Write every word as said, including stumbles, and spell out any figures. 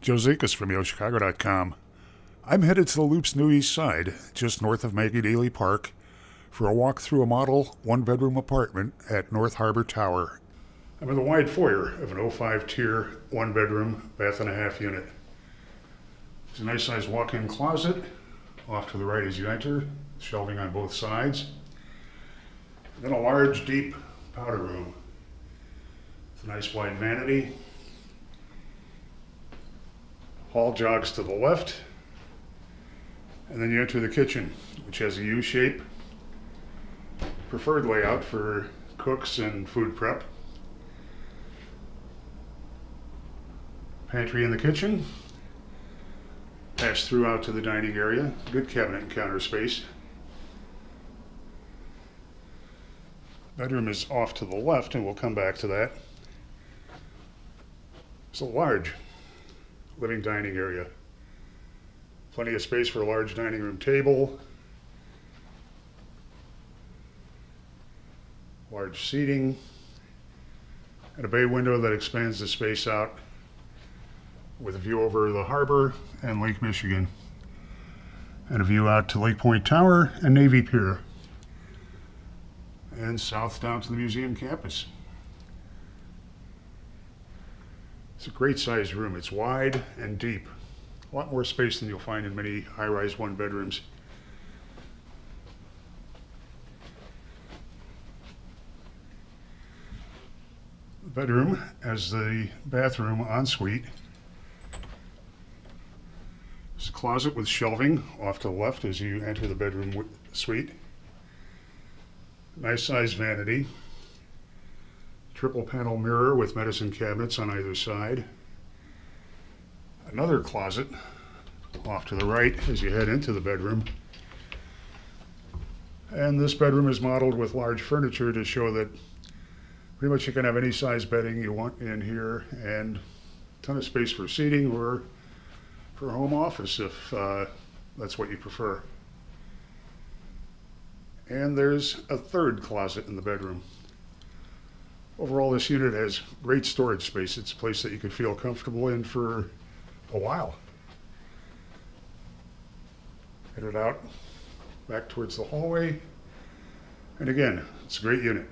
Joe Zekas from Yo Chicago dot com. I'm headed to the Loop's New East Side, just north of Maggie Daley Park, for a walk through a model one-bedroom apartment at North Harbor Tower. I'm in the wide foyer of an oh five tier, one-bedroom, bath-and-a-half unit. It's a nice-sized walk-in closet. Off to the right as you enter, shelving on both sides. And then a large, deep powder room. It's a nice wide vanity. Hall jogs to the left, and then you enter the kitchen, which has a U shape. Preferred layout for cooks and food prep. Pantry in the kitchen. Pass through out to the dining area. Good cabinet and counter space. Bedroom is off to the left, and we'll come back to that. It's a large living dining area. Plenty of space for a large dining room table. Large seating. And a bay window that expands the space out with a view over the harbor and Lake Michigan. And a view out to Lake Point Tower and Navy Pier. And south down to the museum campus. It's a great sized room. It's wide and deep. A lot more space than you'll find in many high-rise one bedrooms. The bedroom has the bathroom ensuite. There's a closet with shelving off to the left as you enter the bedroom suite. Nice sized vanity. Triple panel mirror with medicine cabinets on either side. Another closet off to the right as you head into the bedroom. And this bedroom is modeled with large furniture to show that pretty much you can have any size bedding you want in here, and a ton of space for seating or for home office if uh, that's what you prefer. And there's a third closet in the bedroom. Overall, this unit has great storage space. It's a place that you could feel comfortable in for a while. Headed out back towards the hallway. And again, it's a great unit.